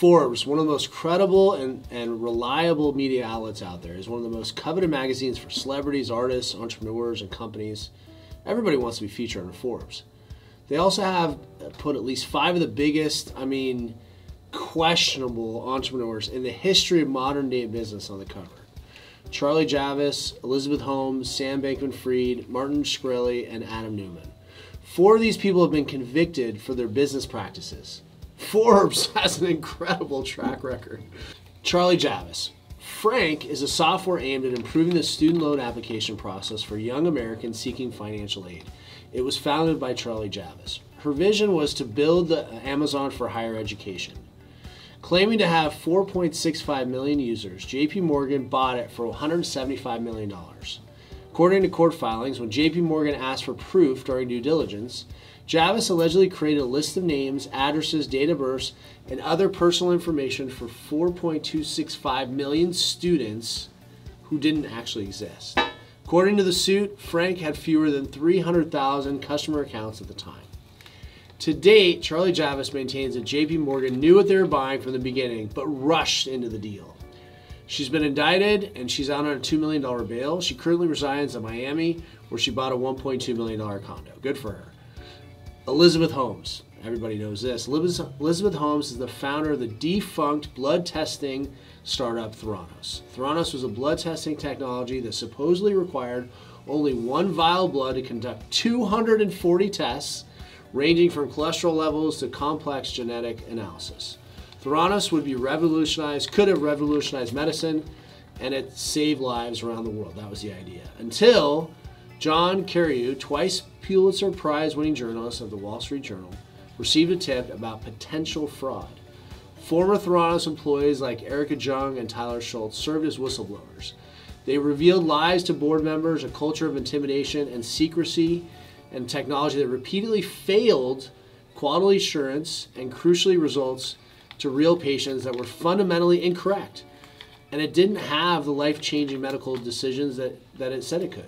Forbes, one of the most credible and reliable media outlets out there, is one of the most coveted magazines for celebrities, artists, entrepreneurs, and companies. Everybody wants to be featured on Forbes. They also have put at least 5 of the biggest, I mean, questionable entrepreneurs in the history of modern day business on the cover. Charlie Javice, Elizabeth Holmes, Sam Bankman-Fried, Martin Shkreli, and Adam Neumann. 4 of these people have been convicted for their business practices. Forbes has an incredible track record. Charlie Javice. Frank is a software aimed at improving the student loan application process for young Americans seeking financial aid. It was founded by Charlie Javice. Her vision was to build the Amazon for higher education. Claiming to have 4.65 million users, JP Morgan bought it for $175 million. According to court filings, when JP Morgan asked for proof during due diligence, Javice allegedly created a list of names, addresses, date of births, and other personal information for 4.265 million students who didn't actually exist. According to the suit, Frank had fewer than 300,000 customer accounts at the time. To date, Charlie Javice maintains that JP Morgan knew what they were buying from the beginning, but rushed into the deal. She's been indicted and she's out on a $2 million bail. She currently resides in Miami, where she bought a $1.2 million condo. Good for her. Elizabeth Holmes, everybody knows this. Elizabeth Holmes is the founder of the defunct blood testing startup Theranos. Theranos was a blood testing technology that supposedly required only 1 vial of blood to conduct 240 tests, ranging from cholesterol levels to complex genetic analysis. Theranos could have revolutionized medicine, and it saved lives around the world. That was the idea. Until John Carreyou, twice Pulitzer Prize winning journalist of the Wall Street Journal, received a tip about potential fraud. Former Theranos employees like Erika Cheung and Tyler Schultz served as whistleblowers. They revealed lies to board members, a culture of intimidation and secrecy, and technology that repeatedly failed quality assurance and crucially results to real patients that were fundamentally incorrect. And it didn't have the life-changing medical decisions that it said it could.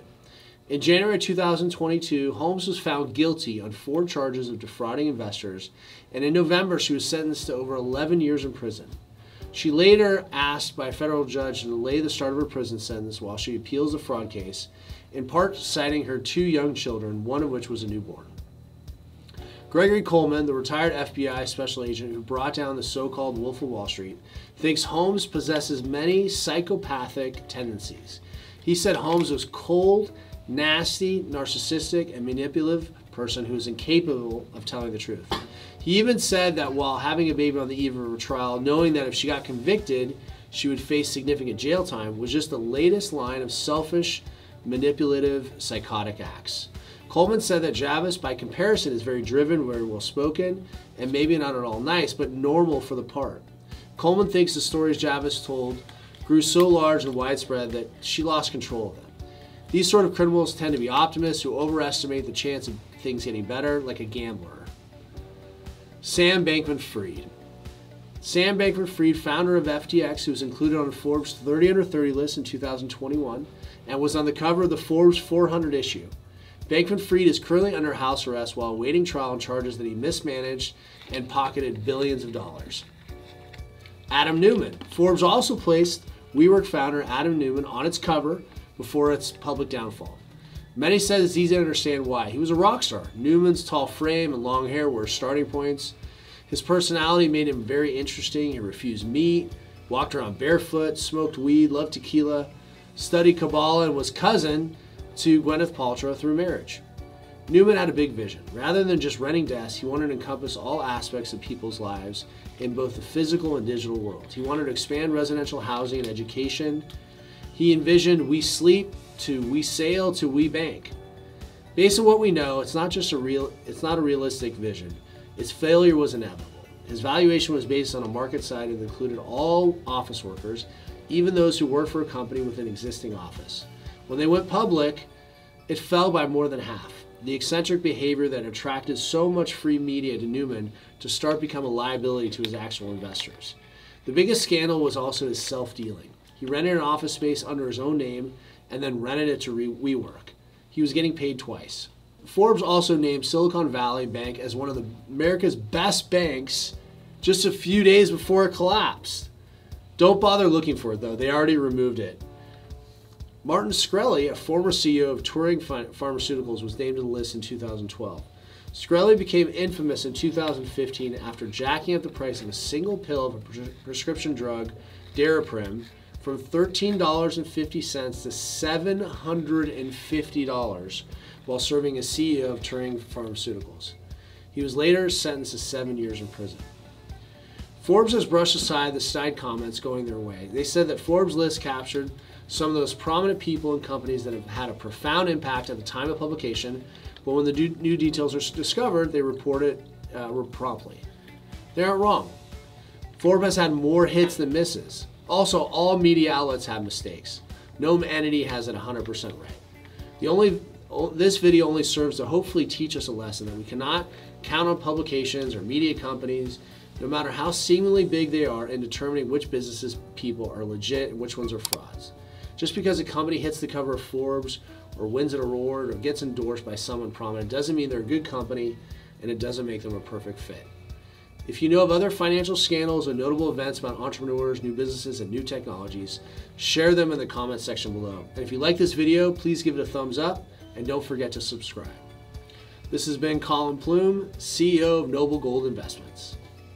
In January 2022, Holmes was found guilty on 4 charges of defrauding investors, and in November, she was sentenced to over 11 years in prison. She later asked by a federal judge to delay the start of her prison sentence while she appeals the fraud case, in part citing her 2 young children, one of which was a newborn. Gregory Coleman, the retired FBI special agent who brought down the so-called Wolf of Wall Street, thinks Holmes possesses many psychopathic tendencies. He said Holmes was cold, nasty, narcissistic, and manipulative person who is incapable of telling the truth. He even said that while having a baby on the eve of her trial, knowing that if she got convicted, she would face significant jail time, was just the latest line of selfish, manipulative, psychotic acts. Coleman said that Javice, by comparison, is very driven, very well-spoken, and maybe not at all nice, but normal for the part. Coleman thinks the stories Javice told grew so large and widespread that she lost control of them. These sort of criminals tend to be optimists who overestimate the chance of things getting better, like a gambler. Sam Bankman-Fried. Sam Bankman-Fried, founder of FTX, who was included on Forbes' 30 Under 30 list in 2021 and was on the cover of the Forbes 400 issue. Bankman-Fried is currently under house arrest while awaiting trial on charges that he mismanaged and pocketed billions of dollars. Adam Neumann. Forbes also placed WeWork founder Adam Neumann on its cover before its public downfall. Many said it's easy to understand why. He was a rock star. Newman's tall frame and long hair were starting points. His personality made him very interesting. He refused meat, walked around barefoot, smoked weed, loved tequila, studied Kabbalah, and was cousin to Gwyneth Paltrow through marriage. Neumann had a big vision. Rather than just renting desks, he wanted to encompass all aspects of people's lives in both the physical and digital world. He wanted to expand residential housing and education. He envisioned we sleep to we sail to we bank. Based on what we know, it's not a realistic vision. Its failure was inevitable. His valuation was based on a market side that included all office workers, even those who work for a company with an existing office. When they went public, it fell by more than half. The eccentric behavior that attracted so much free media to Neumann to start become a liability to his actual investors. The biggest scandal was also his self-dealing. He rented an office space under his own name and then rented it to WeWork. He was getting paid twice. Forbes also named Silicon Valley Bank as one of America's best banks just a few days before it collapsed. Don't bother looking for it though, they already removed it. Martin Shkreli, a former CEO of Turing Pharmaceuticals, was named to the list in 2012. Shkreli became infamous in 2015 after jacking up the price of a single pill of a prescription drug, Daraprim, from $13.50 to $750 while serving as CEO of Turing Pharmaceuticals. He was later sentenced to 7 years in prison. Forbes has brushed aside the snide comments going their way. They said that Forbes' list captured some of those prominent people and companies that have had a profound impact at the time of publication, but when the new details are discovered, they report it promptly. They aren't wrong. Forbes has had more hits than misses. Also, all media outlets have mistakes. No entity has it 100% right. This video only serves to hopefully teach us a lesson that we cannot count on publications or media companies, no matter how seemingly big they are, in determining which businesses people are legit and which ones are frauds. Just because a company hits the cover of Forbes or wins an award or gets endorsed by someone prominent doesn't mean they're a good company, and it doesn't make them a perfect fit. If you know of other financial scandals or notable events about entrepreneurs, new businesses, and new technologies, share them in the comments section below. And if you like this video, please give it a thumbs up and don't forget to subscribe. This has been Colin Plume, CEO of Noble Gold Investments.